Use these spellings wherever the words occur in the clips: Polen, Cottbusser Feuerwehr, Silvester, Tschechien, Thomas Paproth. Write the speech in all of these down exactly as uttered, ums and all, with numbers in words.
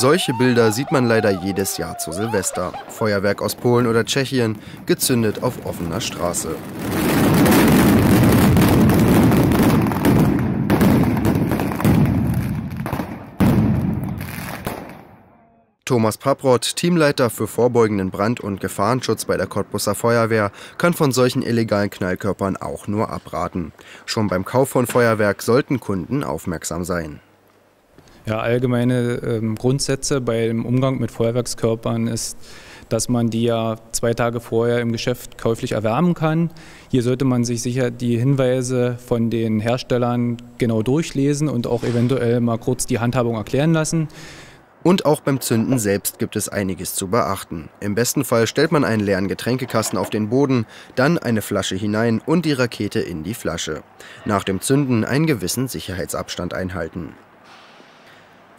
Solche Bilder sieht man leider jedes Jahr zu Silvester. Feuerwerk aus Polen oder Tschechien, gezündet auf offener Straße. Thomas Paproth, Teamleiter für vorbeugenden Brand- und Gefahrenschutz bei der Cottbusser Feuerwehr, kann von solchen illegalen Knallkörpern auch nur abraten. Schon beim Kauf von Feuerwerk sollten Kunden aufmerksam sein. Ja, allgemeine ähm, Grundsätze beim Umgang mit Feuerwerkskörpern ist, dass man die ja zwei Tage vorher im Geschäft käuflich erwerben kann. Hier sollte man sich sicher die Hinweise von den Herstellern genau durchlesen und auch eventuell mal kurz die Handhabung erklären lassen. Und auch beim Zünden selbst gibt es einiges zu beachten. Im besten Fall stellt man einen leeren Getränkekasten auf den Boden, dann eine Flasche hinein und die Rakete in die Flasche. Nach dem Zünden einen gewissen Sicherheitsabstand einhalten.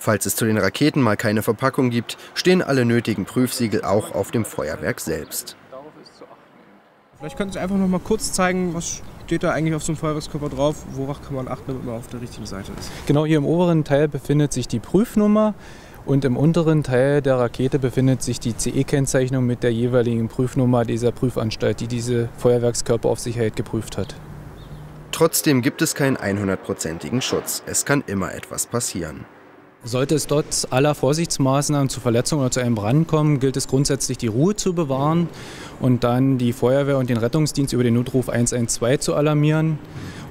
Falls es zu den Raketen mal keine Verpackung gibt, stehen alle nötigen Prüfsiegel auch auf dem Feuerwerk selbst. Vielleicht könnt ihr einfach noch mal kurz zeigen, was steht da eigentlich auf so einem Feuerwerkskörper drauf, worauf kann man achten, damit man auf der richtigen Seite ist. Genau, hier im oberen Teil befindet sich die Prüfnummer. Und im unteren Teil der Rakete befindet sich die C E-Kennzeichnung mit der jeweiligen Prüfnummer dieser Prüfanstalt, die diese Feuerwerkskörper auf Sicherheit geprüft hat. Trotzdem gibt es keinen hundertprozentigen Schutz. Es kann immer etwas passieren. Sollte es trotz aller Vorsichtsmaßnahmen zu Verletzungen oder zu einem Brand kommen, gilt es grundsätzlich, die Ruhe zu bewahren und dann die Feuerwehr und den Rettungsdienst über den Notruf eins eins zwei zu alarmieren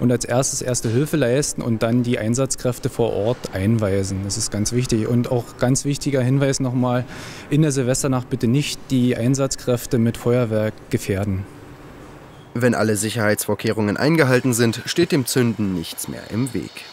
und als erstes erste Hilfe leisten und dann die Einsatzkräfte vor Ort einweisen. Das ist ganz wichtig. Und auch ganz wichtiger Hinweis nochmal, in der Silvesternacht bitte nicht die Einsatzkräfte mit Feuerwerk gefährden. Wenn alle Sicherheitsvorkehrungen eingehalten sind, steht dem Zünden nichts mehr im Weg.